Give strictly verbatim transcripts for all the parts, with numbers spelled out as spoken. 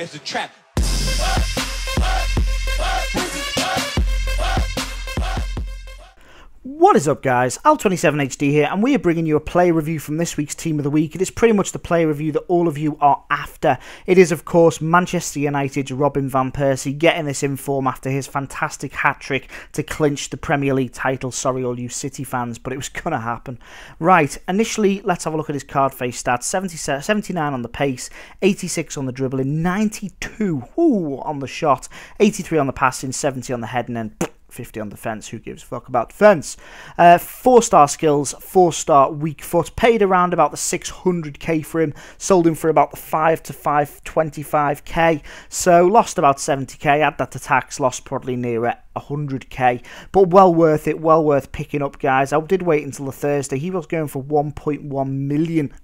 It's a trap. What is up, guys? Al twenty-seven H D here, and we are bringing you a player review from this week's Team of the Week. It is pretty much the player review that all of you are after. It is, of course, Manchester United's Robin Van Persie getting this in form after his fantastic hat-trick to clinch the Premier League title. Sorry, all you City fans, but it was going to happen. Right, initially, let's have a look at his card face stats. seventy-nine on the pace, eighty-six on the dribbling, ninety-two ooh, on the shot, eighty-three on the passing, seventy on the heading, and fifty on defence. Who gives a fuck about defence? Uh, four-star skills, four-star weak foot. Paid around about the six hundred K for him. Sold him for about the five to five twenty-five K. So lost about seventy K. Add that to tax. Lost probably nearer one hundred K, but well worth it. Well worth picking up, guys. I did wait until the Thursday. He was going for one point one million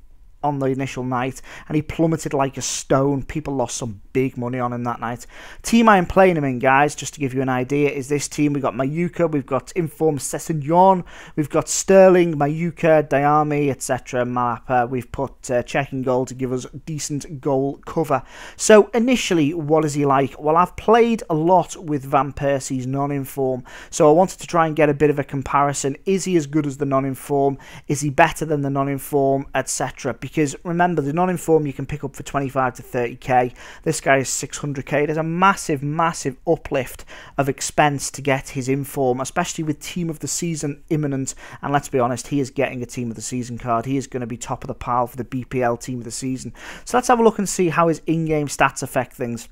on the initial night, and he plummeted like a stone. People lost some big money on him that night. Team I am playing him in, guys, just to give you an idea, is this team. We've got Mayuka, we've got Inform Sessegnon, we've got Sterling, Mayuka, Diami, et cetera, Malapa. We've put uh, checking goal to give us decent goal cover. So initially, what is he like? Well, I've played a lot with Van Persie's non-inform, so I wanted to try and get a bit of a comparison. Is he as good as the non-inform? Is he better than the non-inform, et cetera? Because remember, the non-inform you can pick up for twenty-five to thirty K. This guy is six hundred K. There's a massive, massive uplift of expense to get his inform, especially with Team of the Season imminent. And let's be honest, he is getting a Team of the Season card. He is going to be top of the pile for the B P L Team of the Season. So let's have a look and see how his in-game stats affect things.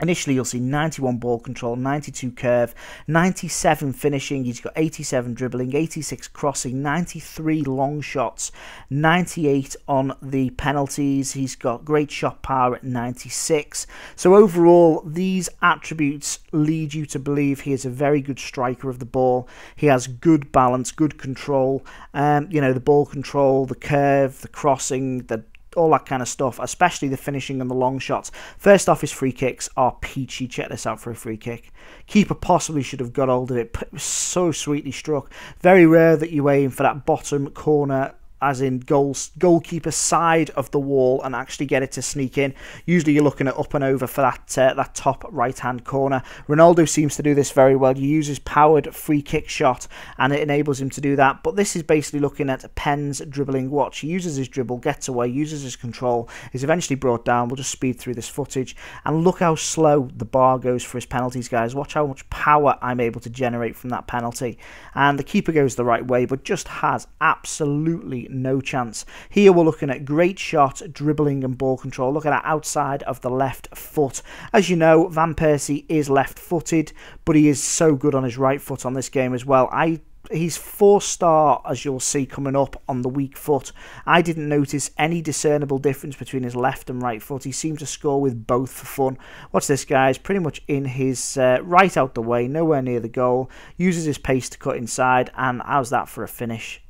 Initially, you'll see ninety-one ball control, ninety-two curve, ninety-seven finishing. He's got eighty-seven dribbling, eighty-six crossing, ninety-three long shots, ninety-eight on the penalties. He's got great shot power at ninety-six. So overall, these attributes lead you to believe he is a very good striker of the ball. He has good balance, good control. Um, you know, the ball control, the curve, the crossing, the all that kind of stuff, especially the finishing and the long shots. First off, his free kicks are peachy. Check this out for a free kick. Keeper possibly should have got hold of it, but it was so sweetly struck. Very rare that you aim for that bottom corner, as in goals, goalkeeper side of the wall, and actually get it to sneak in. Usually you're looking at up and over for that uh, that top right-hand corner. Ronaldo seems to do this very well. You use his powered free kick shot, and it enables him to do that. But this is basically looking at Penn's dribbling watch. He uses his dribble, gets away, uses his control, is eventually brought down. We'll just speed through this footage. And look how slow the bar goes for his penalties, guys. Watch how much power I'm able to generate from that penalty. And the keeper goes the right way, but just has absolutely no chance. Here we're looking at great shot, dribbling and ball control. Look at that outside of the left foot. As you know, Van Persie is left-footed, but he is so good on his right foot on this game as well. I He's four-star, as you'll see, coming up on the weak foot. I didn't notice any discernible difference between his left and right foot. He seemed to score with both for fun. Watch this, guys. Pretty much in his uh, right out the way, nowhere near the goal. Uses his pace to cut inside, and how's that for a finish?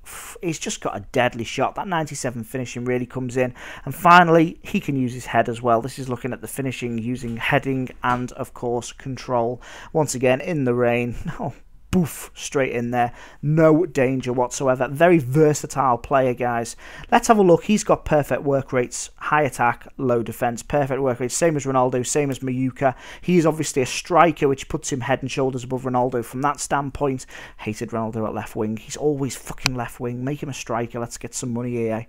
He's just got a deadly shot. That ninety-seven finishing really comes in. And finally, he can use his head as well. This is looking at the finishing using heading and, of course, control. Once again, in the rain. Oh, boof, straight in there. No danger whatsoever. Very versatile player, guys. Let's have a look. He's got perfect work rates, high attack, low defence. Perfect work rates, same as Ronaldo, same as Mayuka. He is obviously a striker, which puts him head and shoulders above Ronaldo from that standpoint. Hated Ronaldo at left wing. He's always fucking left wing. Make him a striker. Let's get some money here.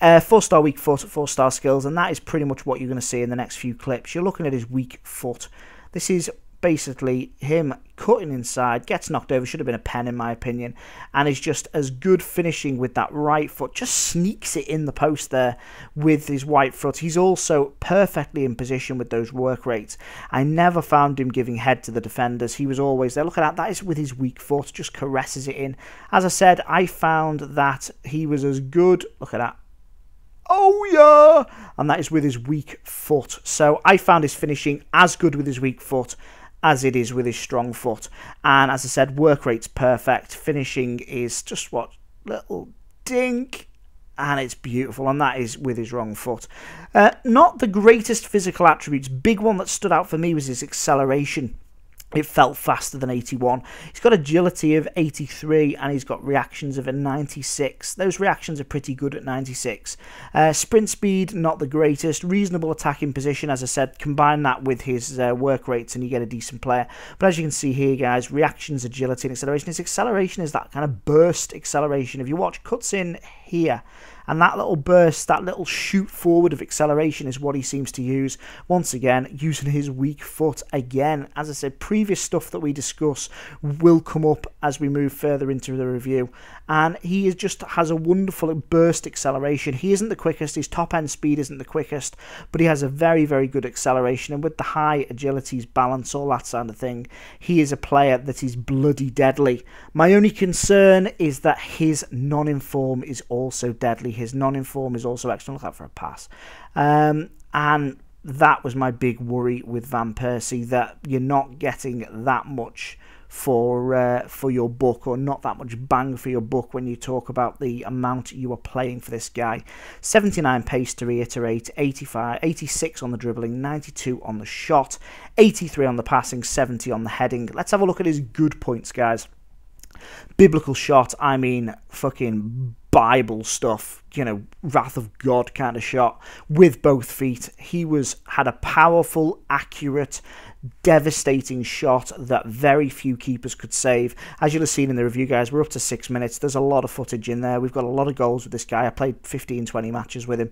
Uh, four-star weak foot, four-star skills, and that is pretty much what you're going to see in the next few clips. You're looking at his weak foot. This is basically him cutting inside, gets knocked over, should have been a pen in my opinion, and is just as good finishing with that right foot, just sneaks it in the post there with his right foot. He's also perfectly in position with those work rates. I never found him giving head to the defenders. He was always there. Look at that, that is with his weak foot, just caresses it in. As I said, I found that he was as good, look at that, oh yeah, and that is with his weak foot. So I found his finishing as good with his weak foot as it is with his strong foot. And as I said, work rate's perfect. Finishing is just what, little dink. And it's beautiful, and that is with his wrong foot. Uh, not the greatest physical attributes. Big one that stood out for me was his acceleration. It felt faster than eighty-one. He's got agility of eighty-three and he's got reactions of a ninety-six. Those reactions are pretty good at ninety-six. Uh, sprint speed, not the greatest. Reasonable attacking position, as I said. Combine that with his uh, work rates and you get a decent player. But as you can see here, guys, reactions, agility and acceleration. His acceleration is that kind of burst acceleration. If you watch, cuts in here. And that little burst, that little shoot forward of acceleration is what he seems to use. Once again, using his weak foot again. As I said, previous stuff that we discuss will come up as we move further into the review. And he is just has a wonderful burst acceleration. He isn't the quickest. His top end speed isn't the quickest. But he has a very, very good acceleration. And with the high agilities, balance, all that kind of thing, he is a player that is bloody deadly. My only concern is that his non-inform is also deadly. His non-inform is also excellent. Look out for a pass. Um, and that was my big worry with Van Persie, that you're not getting that much for uh, for your buck, or not that much bang for your buck when you talk about the amount you are playing for this guy. seventy-nine pace to reiterate, eighty-five, eighty-six on the dribbling, ninety-two on the shot, eighty-three on the passing, seventy on the heading. Let's have a look at his good points, guys. Biblical shot, I mean fucking Bible stuff, you know, wrath of God kind of shot with both feet. He was had a powerful, accurate, devastating shot that very few keepers could save. As you'll have seen in the review, guys, we're up to six minutes. There's a lot of footage in there. We've got a lot of goals with this guy. I played fifteen, twenty matches with him.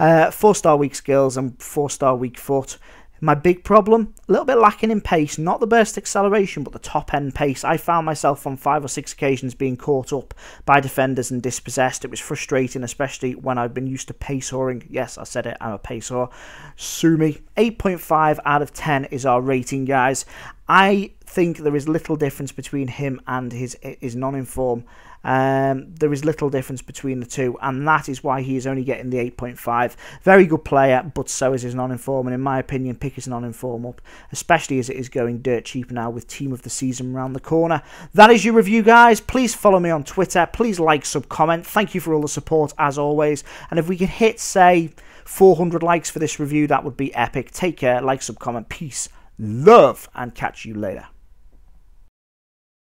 Uh, four-star weak skills and four-star weak foot. My big problem, a little bit lacking in pace, not the burst acceleration, but the top-end pace. I found myself on five or six occasions being caught up by defenders and dispossessed. It was frustrating, especially when I've been used to pace whoring. Yes, I said it, I'm a pace whore. Sue me. eight point five out of ten is our rating, guys. I think there is little difference between him and his, his non-inform. Um, there is little difference between the two, and that is why he is only getting the eight point five. Very good player, but so is his non-inform, and in my opinion, pick his non-inform up, especially as it is going dirt cheap now with Team of the Season round the corner. That is your review, guys. Please follow me on Twitter. Please like, sub, comment. Thank you for all the support, as always. And if we can hit, say, four hundred likes for this review, that would be epic. Take care. Like, sub, comment. Peace, love, and catch you later.